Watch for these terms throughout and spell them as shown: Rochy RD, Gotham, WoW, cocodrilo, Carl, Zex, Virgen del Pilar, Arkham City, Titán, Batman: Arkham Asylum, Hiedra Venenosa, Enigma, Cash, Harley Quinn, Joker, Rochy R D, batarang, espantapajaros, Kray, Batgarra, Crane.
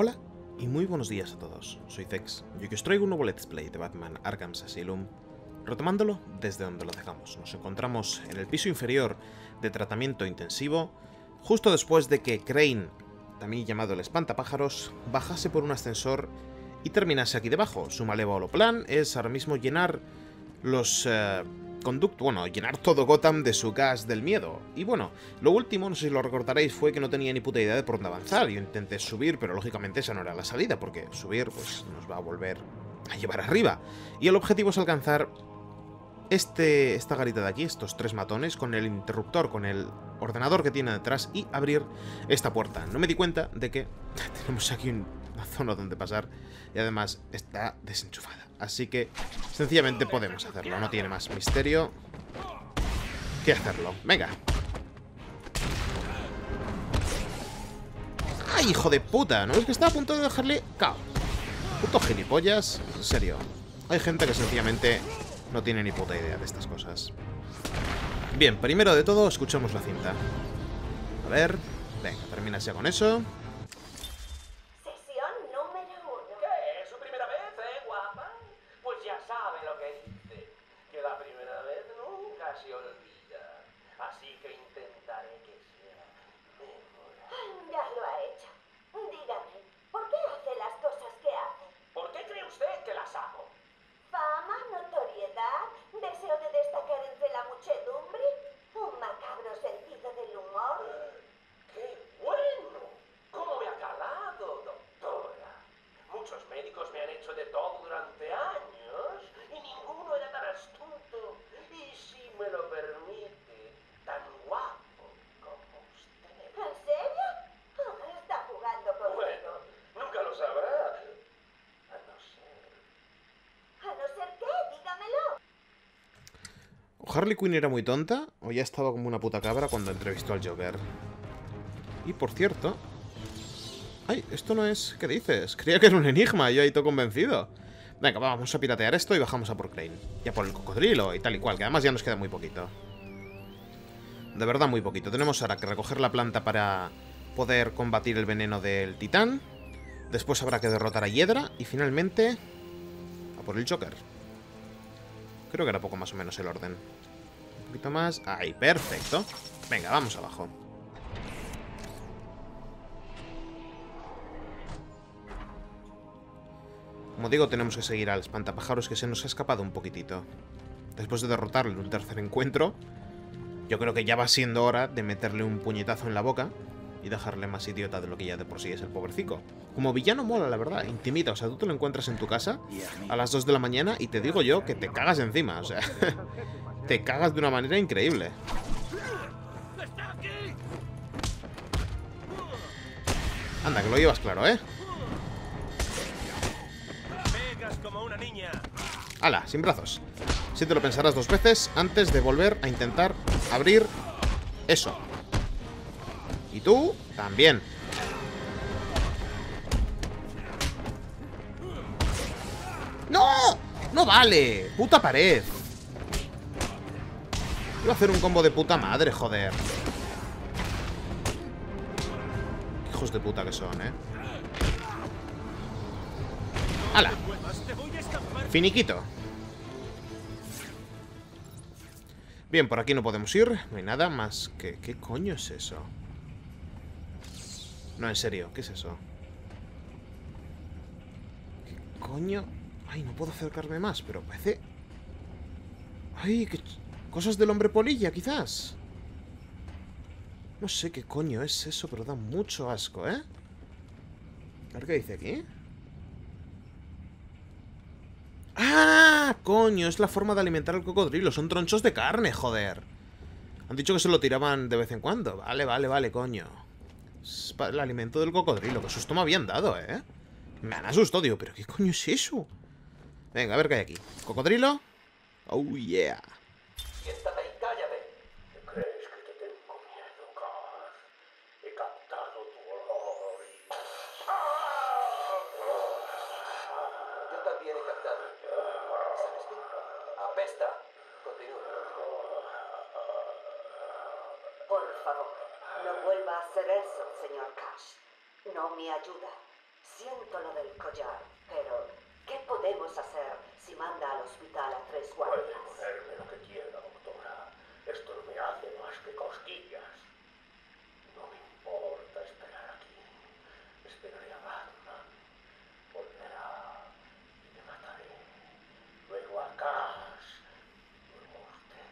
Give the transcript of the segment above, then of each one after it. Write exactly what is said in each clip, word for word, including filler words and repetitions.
Hola y muy buenos días a todos, soy Zex y hoy os traigo un nuevo Let's Play de Batman Arkham Asylum, retomándolo desde donde lo dejamos. Nos encontramos en el piso inferior de tratamiento intensivo, justo después de que Crane, también llamado el espantapajaros, bajase por un ascensor y terminase aquí debajo. Su malévolo plan es ahora mismo llenar los... Eh, Conducto, bueno, llenar todo Gotham de su gas del miedo. Y bueno, lo último, no sé si lo recordaréis, fue que no tenía ni puta idea de por dónde avanzar. Yo intenté subir, pero lógicamente esa no era la salida, porque subir pues nos va a volver a llevar arriba. Y el objetivo es alcanzar este, esta garita de aquí, estos tres matones, con el interruptor, con el ordenador que tiene detrás, y abrir esta puerta. No me di cuenta de que tenemos aquí una zona donde pasar y además está desenchufada. Así que sencillamente podemos hacerlo, no tiene más misterio que hacerlo. Venga. ¡Ay, hijo de puta! ¿No es que estaba a punto de dejarle cao? Puto gilipollas, en serio. Hay gente que sencillamente no tiene ni puta idea de estas cosas. Bien, primero de todo, escuchamos la cinta. A ver, venga, termina ya con eso. ¿Harley Quinn era muy tonta o ya estaba como una puta cabra cuando entrevistó al Joker? Y por cierto... ¡Ay! Esto no es... ¿Qué dices? Creía que era un enigma, yo ahí todo convencido. Venga, vamos a piratear esto y bajamos a por Crane. Ya por el cocodrilo y tal y cual, que además ya nos queda muy poquito. De verdad muy poquito. Tenemos ahora que recoger la planta para poder combatir el veneno del Titán. Después habrá que derrotar a Hiedra y finalmente... a por el Joker. Creo que era poco más o menos el orden. Un poquito más... ¡Ahí! ¡Perfecto! Venga, vamos abajo. Como digo, tenemos que seguir al espantapájaros, que se nos ha escapado un poquitito. Después de derrotarlo en un tercer encuentro, yo creo que ya va siendo hora de meterle un puñetazo en la boca y dejarle más idiota de lo que ya de por sí es el pobrecito. Como villano mola, la verdad, intimida. O sea, tú te lo encuentras en tu casa a las dos de la mañana y te digo yo que te cagas encima. O sea, te cagas de una manera increíble. Anda, que lo llevas claro, ¿eh? ¡Hala! Sin brazos. Si te lo pensarás dos veces antes de volver a intentar abrir eso. Y tú también. ¡No! ¡No vale! ¡Puta pared! Quiero hacer un combo de puta madre, joder. Hijos de puta que son, ¿eh? ¡Hala! Finiquito. Bien, por aquí no podemos ir. No hay nada más que... ¿Qué coño es eso? No, en serio, ¿qué es eso? ¿Qué coño? Ay, no puedo acercarme más, pero parece... Ay, qué... Cosas del hombre polilla, quizás. No sé qué coño es eso, pero da mucho asco, ¿eh? A ver qué dice aquí. ¡Ah! Coño, es la forma de alimentar al cocodrilo. Son tronchos de carne, joder. Han dicho que se lo tiraban de vez en cuando. Vale, vale, vale, coño. Es el alimento del cocodrilo. Que susto me habían dado, ¿eh? Me han asustado, digo, ¿pero qué coño es eso? Venga, a ver qué hay aquí. ¿Cocodrilo? Oh, yeah. Siéntate y cállate. ¿Crees que te tengo miedo, Carl? He captado tu olor. Yo también he captado. ¿Sabes qué? Apesta. Continúa. Por favor, no vuelva a hacer eso, señor Cash. No me ayuda. Siento lo del collar, pero ¿qué podemos hacer si manda al hospital a tres guardias? Puede ponerme lo que quiera, doctora. Esto no me hace más que cosquillas. No me importa esperar aquí. Esperaré a Batman. Volverá y me mataré. Luego a Cash. Luego a usted.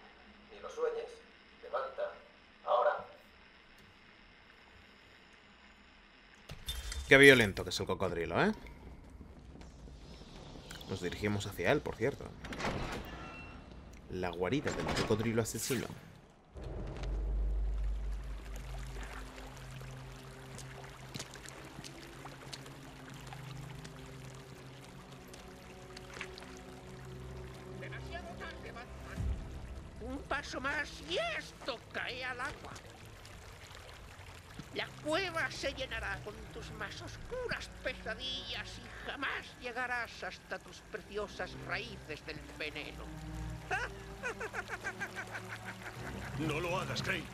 Ni lo sueñes. Levanta. Ahora. Qué violento que es el cocodrilo, ¿eh? Nos dirigimos hacia él, por cierto. La guarida del cocodrilo asesino. Demasiado tarde, Batman. Un paso más y esto cae al agua. La cueva se llenará con tus más oscuras pesadillas y jamás llegarás hasta tus preciosas raíces del veneno. No lo hagas, Kray.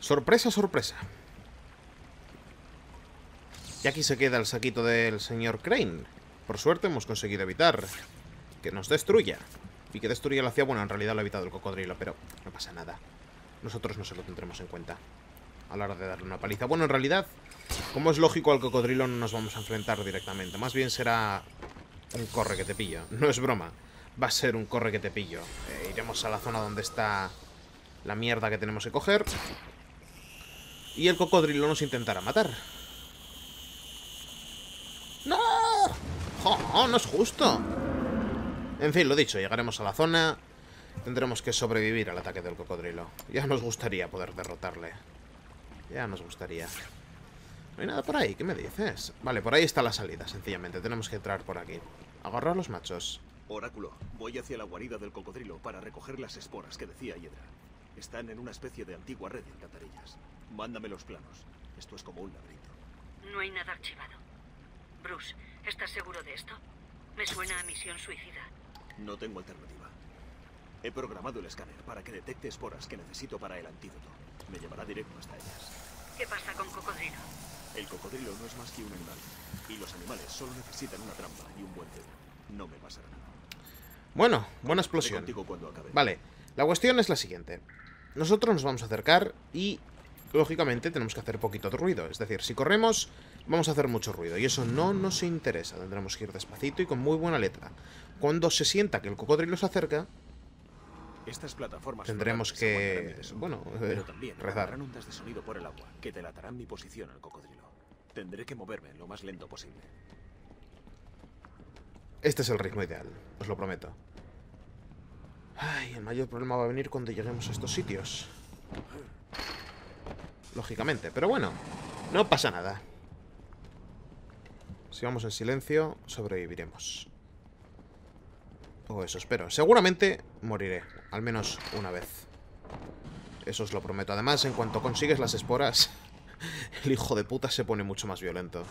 Sorpresa, sorpresa. Y aquí se queda el saquito del señor Crane. Por suerte hemos conseguido evitar que nos destruya. Y que destruya la ciudad. Bueno, en realidad lo ha evitado el cocodrilo, pero no pasa nada. Nosotros no se lo tendremos en cuenta a la hora de darle una paliza. Bueno, en realidad, como es lógico, al cocodrilo no nos vamos a enfrentar directamente. Más bien será un corre que te pillo. No es broma. Va a ser un corre que te pillo. Eh, iremos a la zona donde está la mierda que tenemos que coger. Y el cocodrilo nos intentará matar. ¡No! ¡Oh, no es justo! En fin, lo dicho, llegaremos a la zona. Tendremos que sobrevivir al ataque del cocodrilo. Ya nos gustaría poder derrotarle. Ya nos gustaría. No hay nada por ahí, ¿qué me dices? Vale, por ahí está la salida, sencillamente. Tenemos que entrar por aquí. Agarrar los machos. Oráculo, voy hacia la guarida del cocodrilo para recoger las esporas que decía Hiedra. Están en una especie de antigua red de alcantarillas. Mándame los planos. Esto es como un laberinto. No hay nada archivado. Bruce, ¿estás seguro de esto? Me suena a misión suicida. No tengo alternativa. He programado el escáner para que detecte esporas que necesito para el antídoto. Me llevará directo hasta ellas. ¿Qué pasa con cocodrilo? El cocodrilo no es más que un animal. Y los animales solo necesitan una trampa y un buen dedo. No me pasará nada. Bueno, buena explosión. Vale, la cuestión es la siguiente. Nosotros nos vamos a acercar y, lógicamente, tenemos que hacer poquito de ruido. Es decir, si corremos, vamos a hacer mucho ruido. Y eso no nos interesa. Tendremos que ir despacito y con muy buena letra. Cuando se sienta que el cocodrilo se acerca, estas plataformas tendremos que, bueno, eh, rezar. Ondas de sonido por el agua que delatarán mi posición al cocodrilo. Tendré que moverme lo más lento posible. Este es el ritmo ideal, os lo prometo. Ay, el mayor problema va a venir cuando lleguemos a estos sitios. Lógicamente, pero bueno, no pasa nada. Si vamos en silencio, sobreviviremos. O eso espero. Seguramente moriré, al menos una vez. Eso os lo prometo. Además, en cuanto consigues las esporas, el hijo de puta se pone mucho más violento.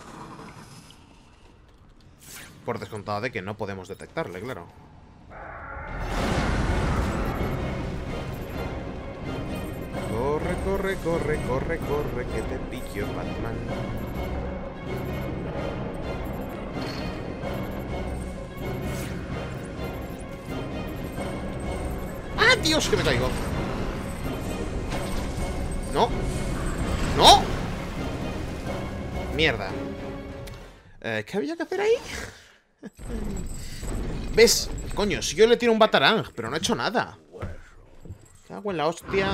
Por descontado de que no podemos detectarle, claro. Corre, corre, corre, corre, corre, que te pillo, Batman. ¡Ah, Dios, que me caigo! ¡No! ¡No! Mierda. Eh, ¿Qué había que hacer ahí? ¿Ves? Coño, si yo le tiro un batarang, pero no he hecho nada. Cago en la hostia.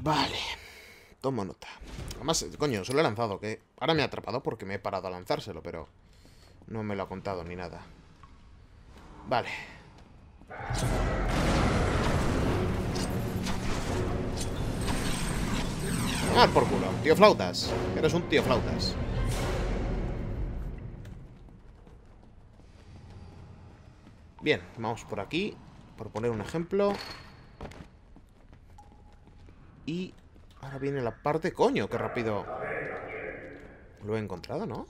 Vale, tomo nota. Además, coño, se lo he lanzado, que ahora me ha atrapado porque me he parado a lanzárselo, pero no me lo ha contado ni nada. Vale. Tomar por culo, tío flautas. Eres un tío flautas. Bien, vamos por aquí. Por poner un ejemplo. Y ahora viene la parte... ¡Coño, qué rápido! Lo he encontrado, ¿no?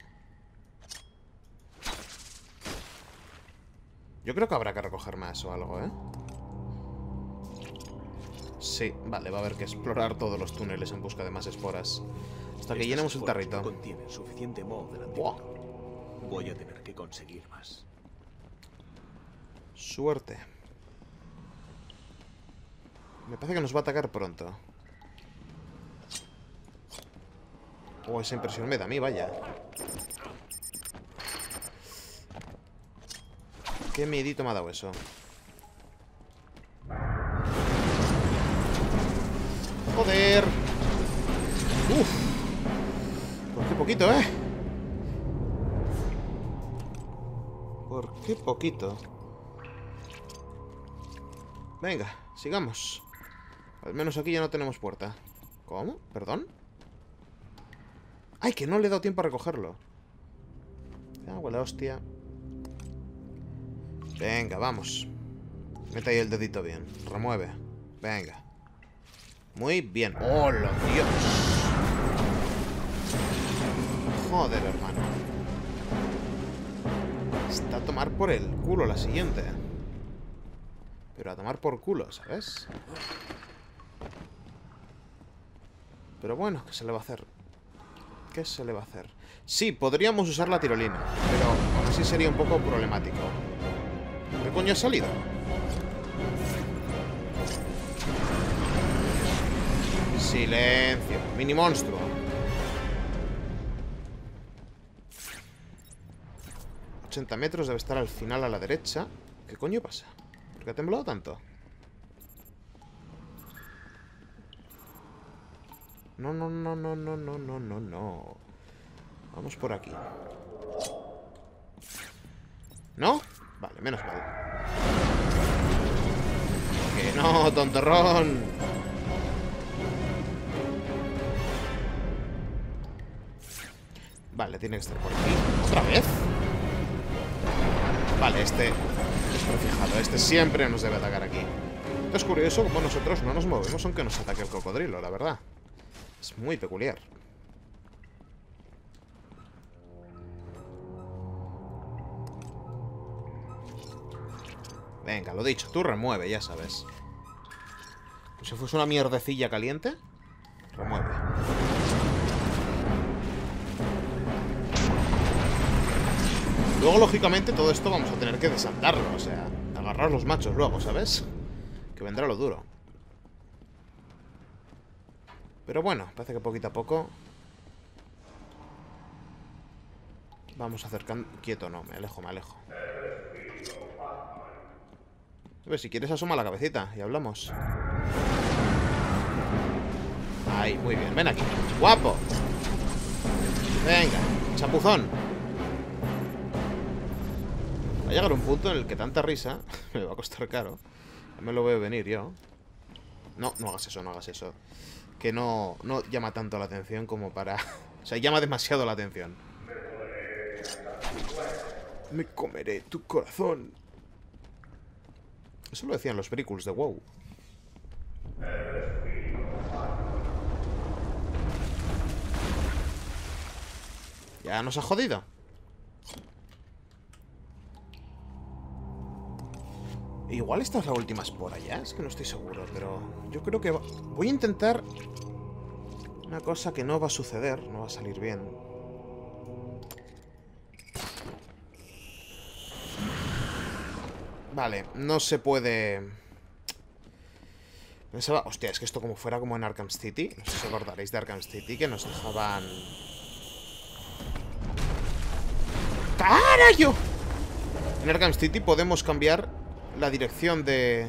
Yo creo que habrá que recoger más o algo, ¿eh? Sí, vale, va a haber que explorar todos los túneles en busca de más esporas. Hasta que llenemos el tarrito. Contienen suficiente moho del antídoto. Voy a tener que conseguir más. Suerte. Me parece que nos va a atacar pronto. Oh, esa impresión me da a mí, vaya. Qué miedito me ha dado eso. ¡Joder! ¡Uf! ¿Por qué poquito, eh? ¿Por qué poquito? Venga, sigamos. Al menos aquí ya no tenemos puerta. ¿Cómo? ¿Perdón? ¡Ay, que no le he dado tiempo a recogerlo! Ah, huele a hostia. Venga, vamos. Mete ahí el dedito bien. Remueve. Venga. Muy bien. ¡Hola, Dios! Joder, hermano. Está a tomar por el culo la siguiente. Pero a tomar por culo, ¿sabes? Pero bueno, ¿qué se le va a hacer? ¿Qué se le va a hacer? Sí, podríamos usar la tirolina, pero aún así sería un poco problemático. ¿Qué coño ha salido? Silencio, mini monstruo. ochenta metros debe estar al final a la derecha. ¿Qué coño pasa? ¿Por qué ha temblado tanto? No, no, no, no, no, no, no, no, no. Vamos por aquí. ¿No? Vale, menos mal. Que no, tontorrón. Vale, tiene que estar por aquí. ¿Otra vez? Vale, este... Fijado, este siempre nos debe atacar aquí. Es curioso como nosotros no nos movemos aunque nos ataque el cocodrilo, la verdad. Es muy peculiar. Venga, lo dicho, tú remueve, ya sabes. Pues si fuese una mierdecilla caliente, remueve. Luego, lógicamente, todo esto vamos a tener que desandarlo, o sea, agarrar los machos luego, ¿sabes? Que vendrá lo duro. Pero bueno, parece que poquito a poco... Vamos acercando... Quieto, no, me alejo, me alejo. A ver, si quieres asoma la cabecita y hablamos. Ahí, muy bien, ven aquí. ¡Guapo! Venga, chapuzón. Va a llegar un punto en el que tanta risa me va a costar caro. Ya me lo veo venir yo. No, no hagas eso, no hagas eso. Que no, no llama tanto la atención como para... O sea, llama demasiado la atención. Me comeré tu corazón. Eso lo decían los bricus de WoW. Ya nos ha jodido. Igual esta es la última espora ya, es que no estoy seguro, pero yo creo que va... voy a intentar una cosa que no va a suceder, no va a salir bien. Vale, no se puede... No se va... Hostia, es que esto como fuera como en Arkham City, no sé si os acordaréis de Arkham City, que nos dejaban... ¡Carayo! En Arkham City podemos cambiar... la dirección de...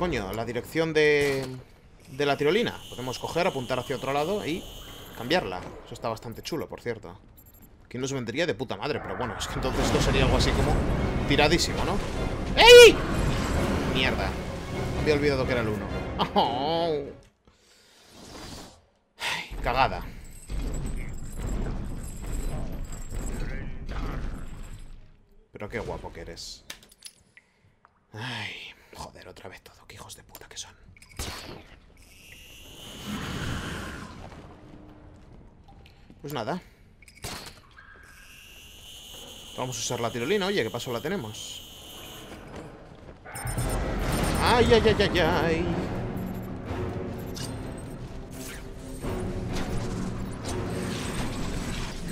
Coño, la dirección de... de la tirolina. Podemos coger, apuntar hacia otro lado y cambiarla. Eso está bastante chulo, por cierto. Aquí nos vendría de puta madre, pero bueno, es que entonces esto sería algo así como tiradísimo, ¿no? ¡Ey! Mierda. Había olvidado que era el uno. Oh. Ay, cagada. Pero qué guapo que eres. Ay, romper otra vez todo. ¡Qué hijos de puta que son! Pues nada. Vamos a usar la tirolina. Oye, ¿qué paso la tenemos? ¡Ay, ay, ay, ay, ay!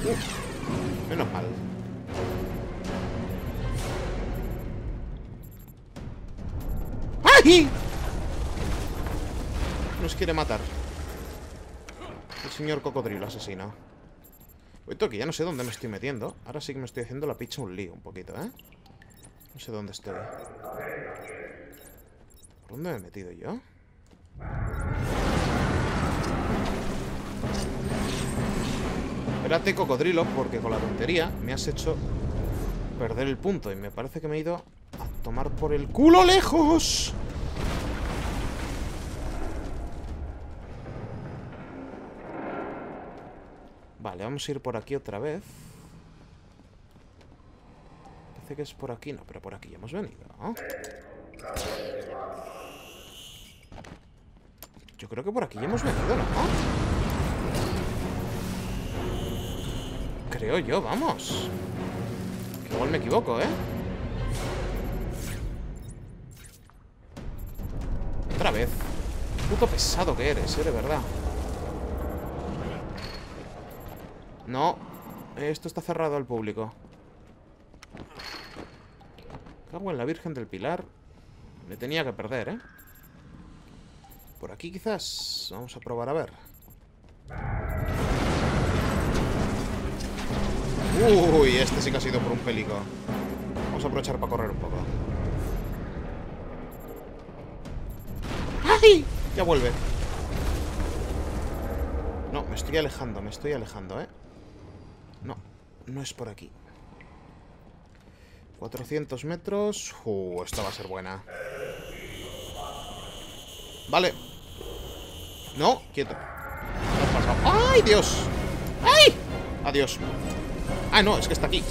Uh, menos mal. ¡Ay! Nos quiere matar. El señor cocodrilo asesino. Oito, que ya no sé dónde me estoy metiendo. Ahora sí que me estoy haciendo la picha un lío un poquito, ¿eh? No sé dónde estoy. ¿Por dónde me he metido yo? Espérate, cocodrilo, porque con la tontería me has hecho perder el punto. Y me parece que me he ido a tomar por el culo lejos. Vale, vamos a ir por aquí otra vez. Parece que es por aquí. No, pero por aquí ya hemos venido, ¿no? Yo creo que por aquí ya hemos venido, ¿no? Creo yo, vamos. Que igual me equivoco, ¿eh? Otra vez. Puto pesado que eres, ¿eh? De verdad. No, esto está cerrado al público. Cago en la Virgen del Pilar. Me tenía que perder, ¿eh? Por aquí quizás. Vamos a probar a ver. Uy, este sí que ha sido por un pelico. Vamos a aprovechar para correr un poco. ¡Ay! Ya vuelve. No, me estoy alejando, me estoy alejando, ¿eh? No, no es por aquí. cuatrocientos metros. Uh, esta va a ser buena. Vale. No, quieto. ¿Qué ha pasado? ¡Ay, Dios! ¡Ay! Adiós. Ah, no, es que está aquí.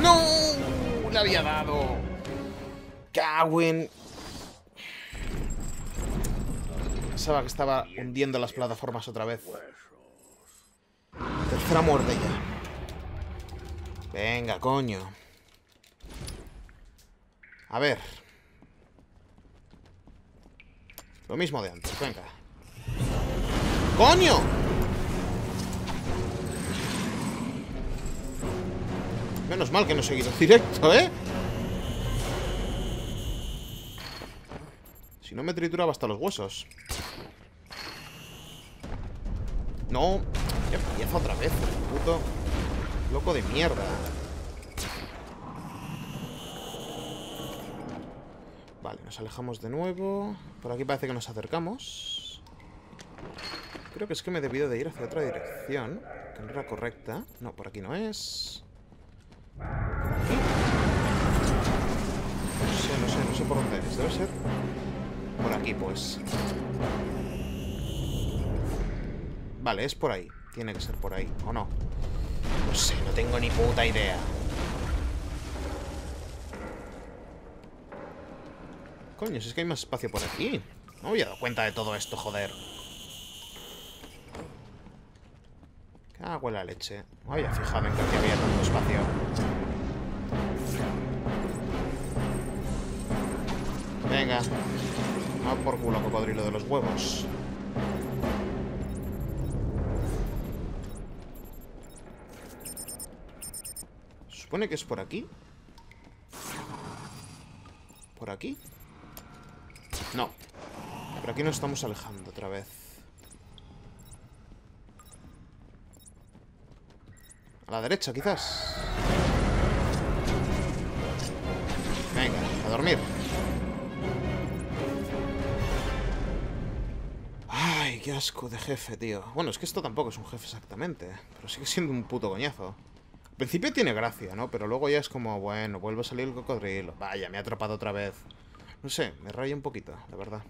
¡No! Le había dado. Cagüen. Pensaba que estaba hundiendo las plataformas otra vez. Tercera muerte ya. Venga, coño. A ver. Lo mismo de antes, venga. ¡Coño! Menos mal que no he seguido directo, ¿eh? Si no me trituraba hasta los huesos. No. Ya empieza otra vez, puto. Loco de mierda. Vale, nos alejamos de nuevo. Por aquí parece que nos acercamos. Creo que es que me he debido de ir hacia otra dirección, que no era correcta. No, por aquí no es. No sé, no sé, no sé por dónde es. Debe ser por aquí, pues. Vale, es por ahí. Tiene que ser por ahí, ¿o no? No sé, no tengo ni puta idea. Coño, si es que hay más espacio por aquí. No me había dado cuenta de todo esto, joder. Cago en la leche. No había fijado en que aquí había tanto espacio. Venga. No por culo, cocodrilo de los huevos. Supone que es por aquí. ¿Por aquí? No. Por aquí nos estamos alejando otra vez. A la derecha, quizás. Venga, a dormir. Ay, qué asco de jefe, tío. Bueno, es que esto tampoco es un jefe exactamente, pero sigue siendo un puto coñazo. Al principio tiene gracia, ¿no? Pero luego ya es como, bueno, vuelve a salir el cocodrilo. Vaya, me ha atrapado otra vez. No sé, me raya un poquito, la verdad.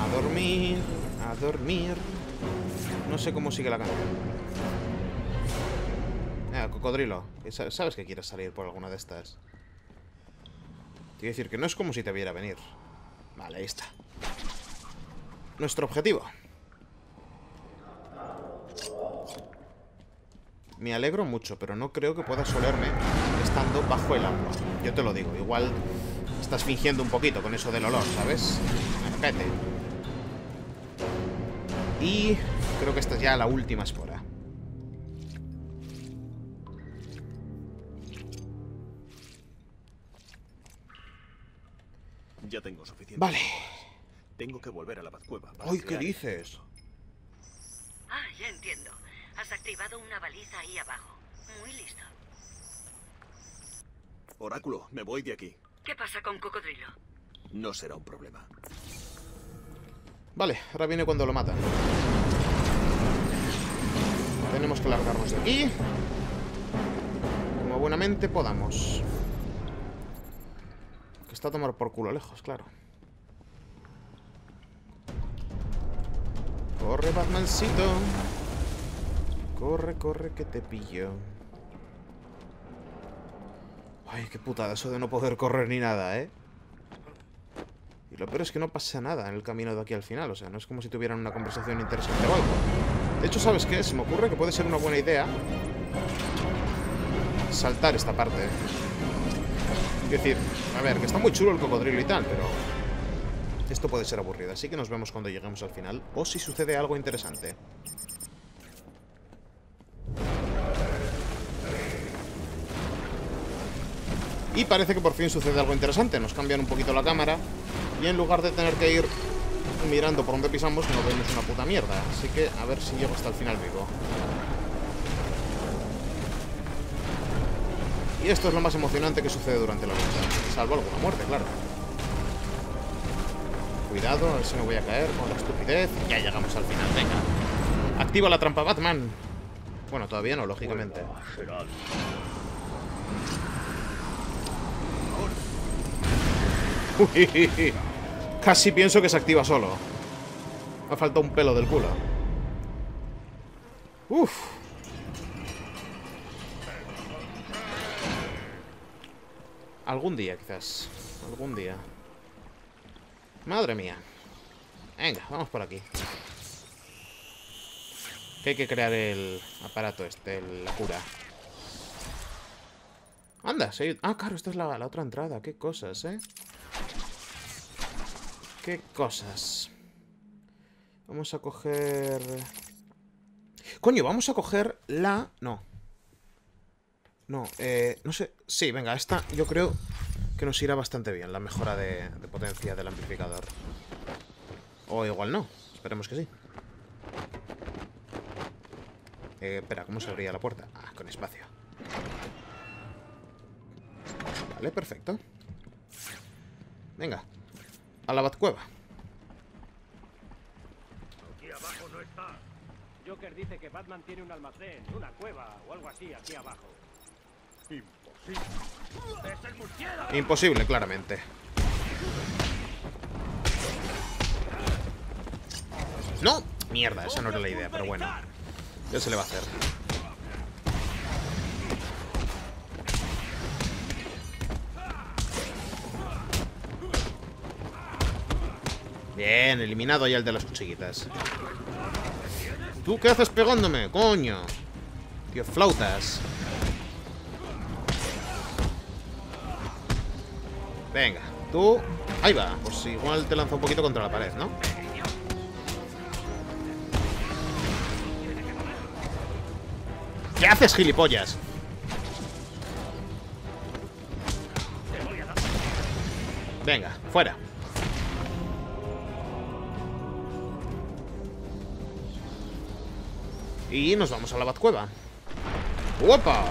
A dormir, a dormir. No sé cómo sigue la canción. cocodrilo. Sabes que quieres salir por alguna de estas. Quiero decir que no es como si te viera venir. Vale, ahí está. Nuestro objetivo. Me alegro mucho, pero no creo que puedas olerme estando bajo el agua. Yo te lo digo, igual estás fingiendo un poquito con eso del olor, ¿sabes? Cállate. Y creo que esta es ya la última espora. Ya tengo suficiente. Vale. Tengo que volver a la Batcueva. ¡Ay, qué dices! Ah, ya entiendo. Has activado una baliza ahí abajo. Muy listo. Oráculo, me voy de aquí. ¿Qué pasa con Cocodrilo? No será un problema. Vale, ahora viene cuando lo matan. Tenemos que largarnos de aquí como buenamente podamos. Que está a tomar por culo lejos, claro. Corre, Batmancito. Corre, corre, que te pillo. Ay, qué putada eso de no poder correr ni nada, ¿eh? Y lo peor es que no pasa nada en el camino de aquí al final. O sea, no es como si tuvieran una conversación interesante o algo. De hecho, ¿sabes qué? Se me ocurre que puede ser una buena idea saltar esta parte. Es decir, a ver, que está muy chulo el cocodrilo y tal, pero esto puede ser aburrido. Así que nos vemos cuando lleguemos al final o si sucede algo interesante. Y parece que por fin sucede algo interesante. Nos cambian un poquito la cámara y en lugar de tener que ir mirando por donde pisamos, no vemos una puta mierda. Así que a ver si llego hasta el final vivo. Y esto es lo más emocionante que sucede durante la lucha. Salvo alguna muerte, claro. Cuidado, a ver si me voy a caer con la estupidez. Ya llegamos al final, venga. Activa la trampa, Batman. Bueno, todavía no, lógicamente. Uy, casi pienso que se activa solo. Me ha faltado un pelo del culo. Uf. Algún día, quizás. Algún día. Madre mía. Venga, vamos por aquí. Que hay que crear el aparato este, el, la cura. Anda, se... Ah, claro, esta es la, la otra entrada. Qué cosas, ¿eh? Qué cosas. Vamos a coger... Coño, vamos a coger la... No. No, eh... No sé... Sí, venga, esta yo creo que nos irá bastante bien. La mejora de, de potencia del amplificador. O igual no. Esperemos que sí. Eh, espera, ¿cómo se abría la puerta? Ah, con espacio. Vale, perfecto. Venga. A la Batcueva. Aquí abajo no está. Joker dice que Batman tiene un almacén, una cueva o algo así aquí abajo. Imposible. ¡Es el murciélago! Imposible, claramente. No, mierda, esa no era la idea, pero bueno. Ya se le va a hacer. Bien, eliminado ya el de las cuchillitas. ¿Tú qué haces pegándome? ¡Coño! Tío, flautas. Venga, tú... Ahí va. Pues igual te lanza un poquito contra la pared, ¿no? ¿Qué haces, gilipollas? Venga, fuera. Y nos vamos a la Batcueva. ¡Opa!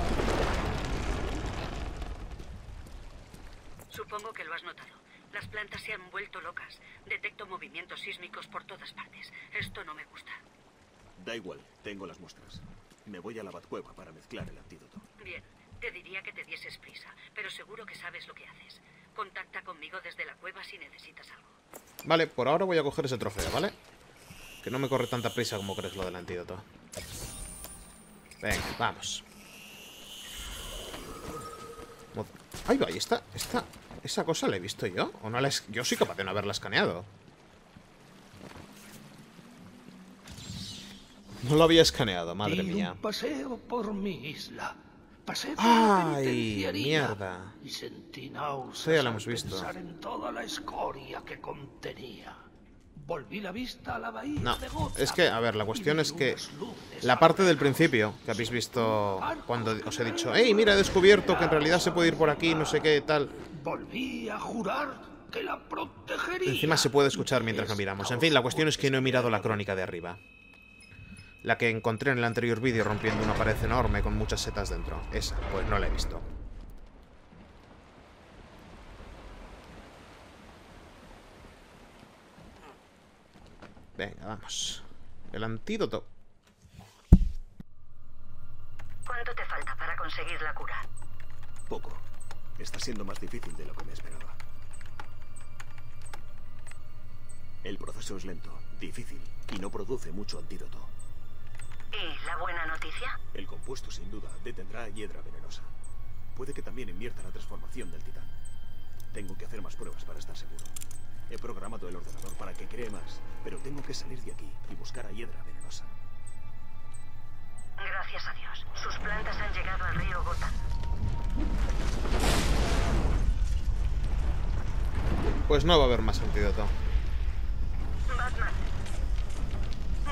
Supongo que lo has notado. Las plantas se han vuelto locas. Detecto movimientos sísmicos por todas partes. Esto no me gusta. Da igual, tengo las muestras. Me voy a la Batcueva para mezclar el antídoto. Bien, te diría que te dieses prisa, pero seguro que sabes lo que haces. Contacta conmigo desde la cueva si necesitas algo. Vale, por ahora voy a coger ese trofeo, ¿vale? Que no me corre tanta prisa como crees lo del antídoto. Venga, vamos. Ahí va, ahí está. Esta, esa cosa la he visto yo. O no la es... Yo soy capaz de no haberla escaneado. No lo había escaneado, madre mía. Paseo por mi isla. Pasé por la penitenciaría. ¡Ay, mierda! Y sentí náuseas. Sí, ya lo hemos visto. Pensar en toda la escoria que contenía. Volví la vista a la bahía no, de Gotham. Es que, a ver, la cuestión es que la parte del principio que habéis visto cuando os he dicho, hey, mira, he descubierto que en realidad se puede ir por aquí, no sé qué, tal. Volví a jurar que la protegería. Encima se puede escuchar mientras lo miramos. En fin, la cuestión es que no he mirado la crónica de arriba. La que encontré en el anterior vídeo rompiendo una pared enorme con muchas setas dentro. Esa, pues no la he visto. Venga, vamos. El antídoto. ¿Cuánto te falta para conseguir la cura? Poco. Está siendo más difícil de lo que me esperaba. El proceso es lento, difícil y no produce mucho antídoto. ¿Y la buena noticia? El compuesto sin duda detendrá a Hiedra Venenosa. Puede que también invierta la transformación del Titán. Tengo que hacer más pruebas para estar seguro. He programado el ordenador para que cree más, pero tengo que salir de aquí y buscar a Hiedra Venenosa. Gracias a Dios, sus plantas han llegado al río Gotham. Pues no va a haber más antídoto. Batman.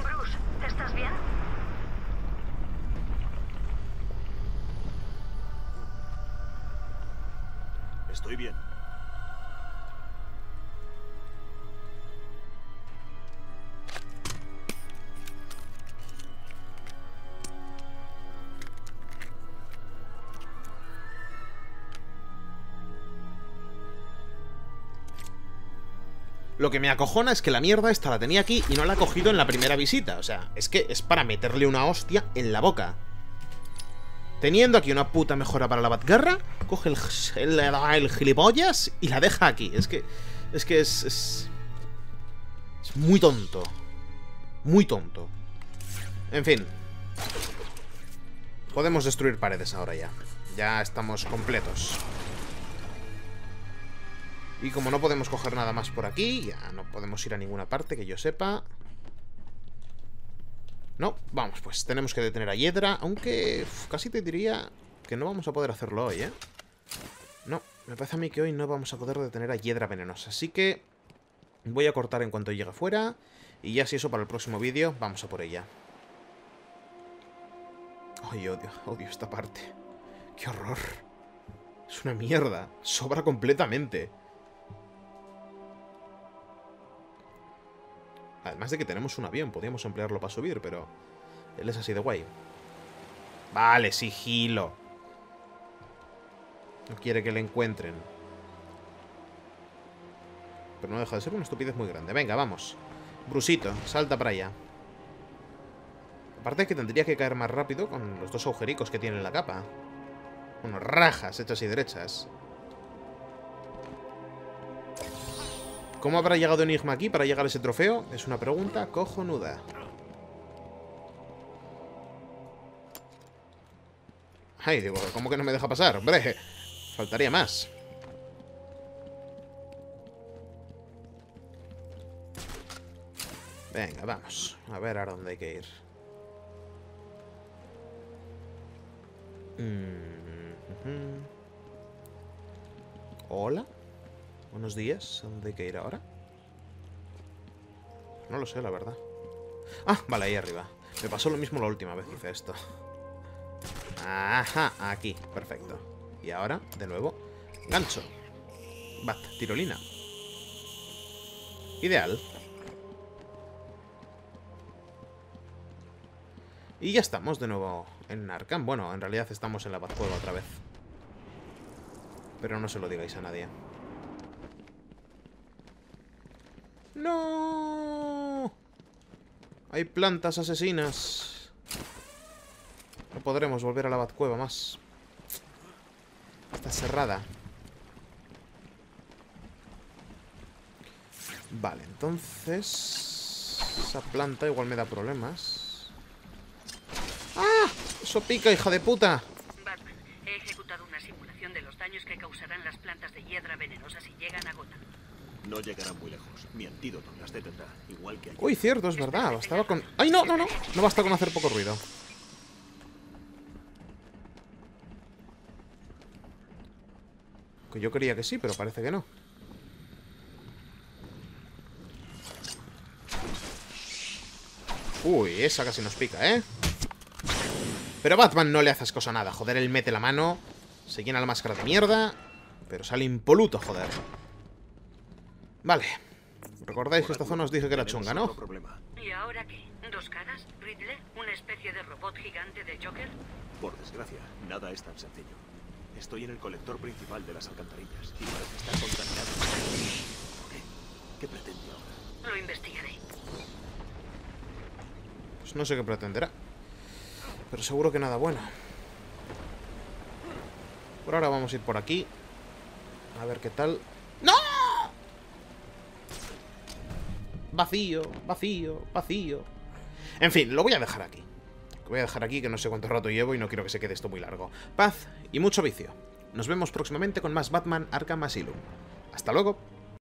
Bruce, ¿estás bien? Estoy bien. Lo que me acojona es que la mierda esta la tenía aquí y no la ha cogido en la primera visita. O sea, es que es para meterle una hostia en la boca. Teniendo aquí una puta mejora para la Batgarra, coge el, el, el gilipollas y la deja aquí. Es que es que es, es... es muy tonto. Muy tonto. En fin. Podemos destruir paredes ahora ya. Ya estamos completos. Y como no podemos coger nada más por aquí, ya no podemos ir a ninguna parte que yo sepa. No, vamos, pues tenemos que detener a Hiedra, aunque uf, casi te diría que no vamos a poder hacerlo hoy, ¿eh? No, me parece a mí que hoy no vamos a poder detener a Hiedra Venenosa, así que voy a cortar en cuanto llegue fuera y ya si eso para el próximo vídeo, vamos a por ella. Ay, odio, odio esta parte. ¡Qué horror! Es una mierda, sobra completamente. Además de que tenemos un avión, podríamos emplearlo para subir, pero él es así de guay. Vale, sigilo. No quiere que le encuentren. Pero no deja de ser una estupidez muy grande. Venga, vamos. Brusito, salta para allá. Aparte que tendría que caer más rápido con los dos agujericos que tiene en la capa. Unas rajas hechas y derechas. ¿Cómo habrá llegado Enigma aquí para llegar a ese trofeo? Es una pregunta cojonuda. Ay, digo, ¿cómo que no me deja pasar? Hombre, faltaría más. Venga, vamos. A ver a dónde hay que ir. Hola. Buenos días, ¿a dónde hay que ir ahora? No lo sé, la verdad. Ah, vale, ahí arriba. Me pasó lo mismo la última vez que hice esto. Ajá, aquí, perfecto. Y ahora, de nuevo, gancho. Bat, tirolina. Ideal. Y ya estamos de nuevo en Arkham. Bueno, en realidad estamos en la Batcueva otra vez. Pero no se lo digáis a nadie. ¡No! Hay plantas asesinas. No podremos volver a la Batcueva más. Está cerrada. Vale, entonces... esa planta igual me da problemas. ¡Ah! ¡Eso pica, hija de puta! Batman, he ejecutado una simulación de los daños dispersarán las plantas de hiedra venenosa si llegan a Gotham. No llegarán muy lejos. Mi antídoto las detendrá, igual que ayer. Uy, cierto, es verdad. Bastaba con... ¡Ay, no, no, no! No basta con hacer poco ruido. Que yo creía que sí, pero parece que no. Uy, esa casi nos pica, ¿eh? Pero a Batman no le haces cosa nada. Joder, él mete la mano, se llena la máscara de mierda, pero sale impoluto, joder. Vale. Recordáis que esta zona os dije que era chunga, ¿no? ¿Y ahora qué? ¿Dos caras? ¿Riddler? ¿Una especie de robot gigante de Joker? Por desgracia, nada es tan sencillo. Estoy en el colector principal de las alcantarillas y parece estar contaminado. ¿Por qué? ¿Qué pretende ahora? Lo investigaré. Pues no sé qué pretenderá, pero seguro que nada bueno. Por ahora vamos a ir por aquí, a ver qué tal. ¡No! Vacío, vacío, vacío. En fin, lo voy a dejar aquí. Lo voy a dejar aquí, que no sé cuánto rato llevo y no quiero que se quede esto muy largo. Paz y mucho vicio. Nos vemos próximamente con más Batman Arkham Asylum. Hasta luego.